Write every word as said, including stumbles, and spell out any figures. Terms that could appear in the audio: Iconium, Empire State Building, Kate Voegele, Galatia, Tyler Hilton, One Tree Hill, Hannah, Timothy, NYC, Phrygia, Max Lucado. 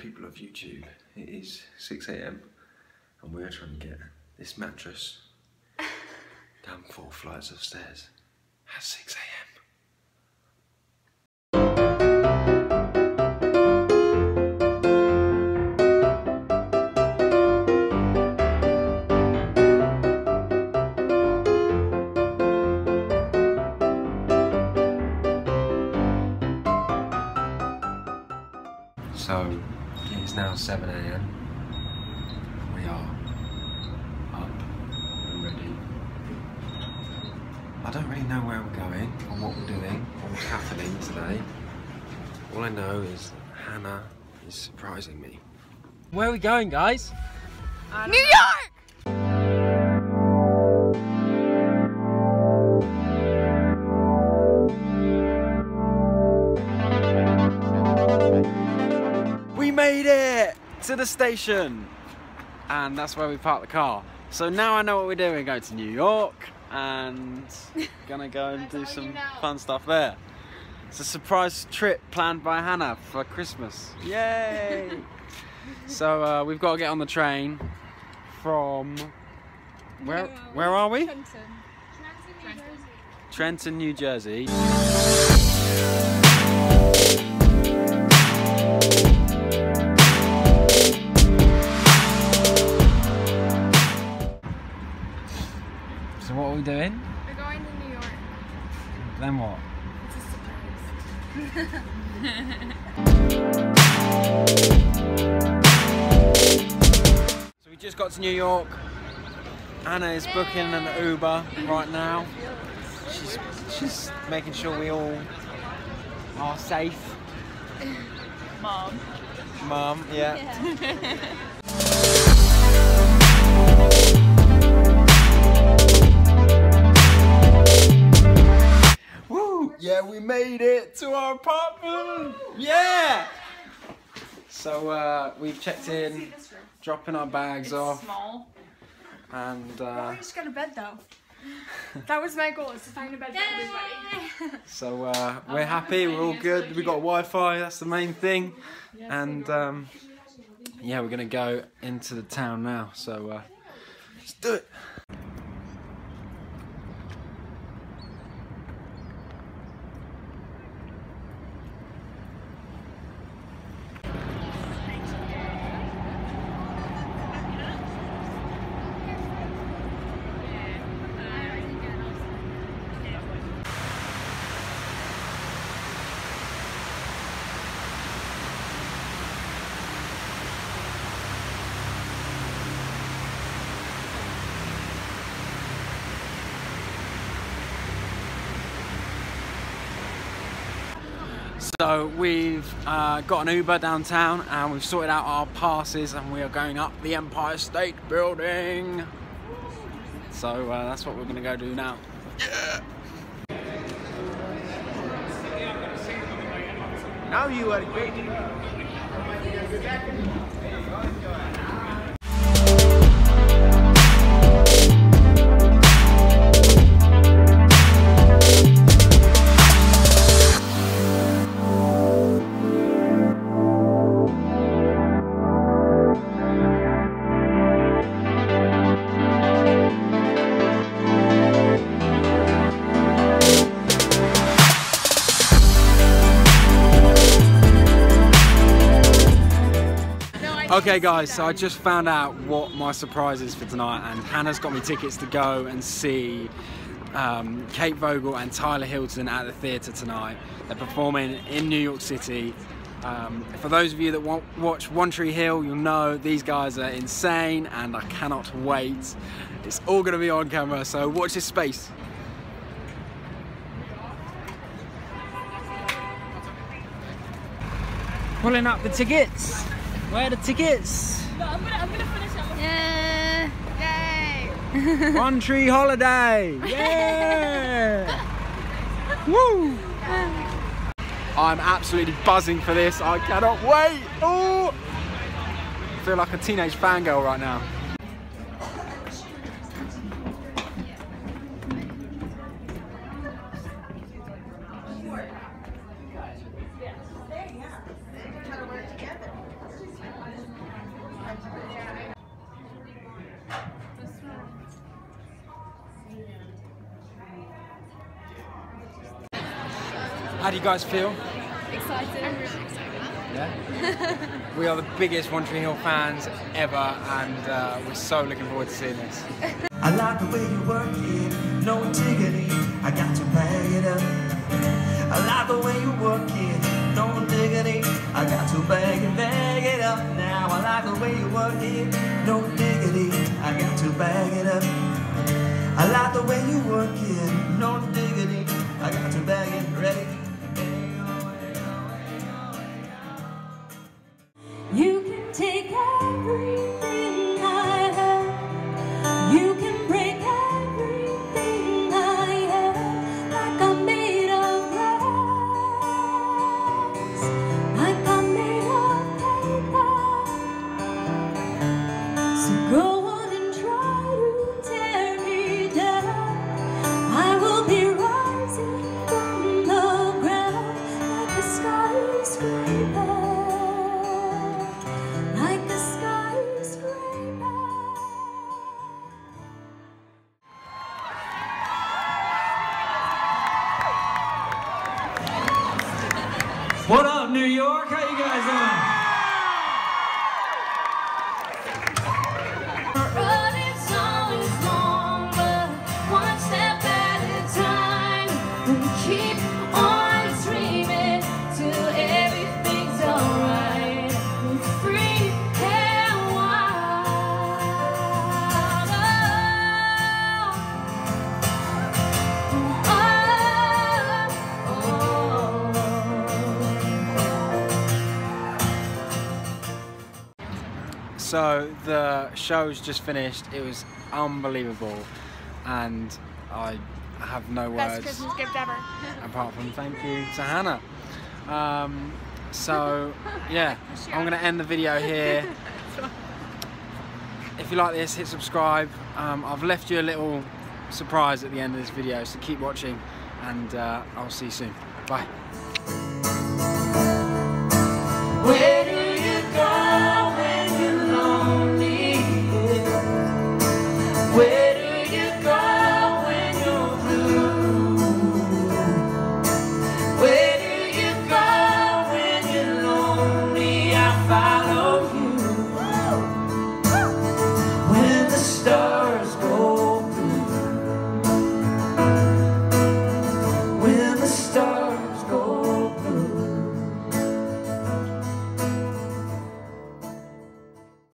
people of YouTube, it is six A M and we're trying to get this mattress down four flights of stairs at six A M So it is now seven A M We are up and ready. I don't really know where we're going or what we're doing or what's happening today. All I know is Hannah is surprising me. Where are we going, guys? New York! Made it to the station, and that's where we parked the car. So now I know what we're doing. We're going to New York and gonna go and do some fun stuff there. It's a surprise trip planned by Hannah for Christmas. Yay! So uh, we've got to get on the train from where? Where are we? Trenton, Trenton, New Jersey. So what are we doing? We're going to New York. Then what? It's a surprise. So we just got to New York. Hannah is booking an Uber right now. She's, she's making sure we all are safe. Mom. Mom, yeah. yeah. Yeah, we made it to our apartment! Yeah! So uh, we've checked in, dropping our bags it's off. Small. And uh, well, we just got a bed though. That was my goal, is to find a bed for everybody. So uh, we're happy, we're all good, we got Wi-Fi, that's the main thing. And um, yeah, we're gonna go into the town now, so uh, let's do it! So we've uh, got an Uber downtown and we've sorted out our passes and we are going up the Empire State Building. So uh, that's what we're gonna go do now. Yeah. Now you are waiting. Okay guys, so I just found out what my surprise is for tonight, and Hannah's got me tickets to go and see um, Kate Voegele and Tyler Hilton at the theatre tonight. They're performing in New York City. Um, for those of you that want, watch One Tree Hill, you'll know these guys are insane and I cannot wait. It's all going to be on camera, so watch this space. Pulling up the tickets. Where are the tickets? No, I'm gonna, I'm gonna finish up. Yeah. Yay! One Tree Holiday! Yeah! Woo! I'm absolutely buzzing for this. I cannot wait! Oh! I feel like a teenage fangirl right now. How do you guys feel? Excited. I'm really excited. Yeah? We are the biggest One Tree Hill fans ever, and uh, we're so looking forward to seeing this. I like the way you work it, no diggity, I got to bag it up. I like the way you work it, no diggity, I got to bag it, bag it up now. I like the way you work it, no diggity, I got to bag it up. I like the way you work it, no diggity, I got to bag it, ready. You can take everything I have. You can break everything I have. Like I'm made of glass. Like I'm made of paper. So go on and try to tear me down. I will be rising from the ground like a skyscraper. What up, New York? How you guys doing? But it's always longer, one step at a time. And keep on dreaming till everything's alright. We're free and wild. Oh, oh, oh. So the show's just finished. It was unbelievable, and I have no words. Best Christmas gift ever. Apart from thank you to Hannah. Um, so yeah, I'm gonna end the video here. If you like this, hit subscribe. Um, I've left you a little surprise at the end of this video, so keep watching, and uh, I'll see you soon. Bye.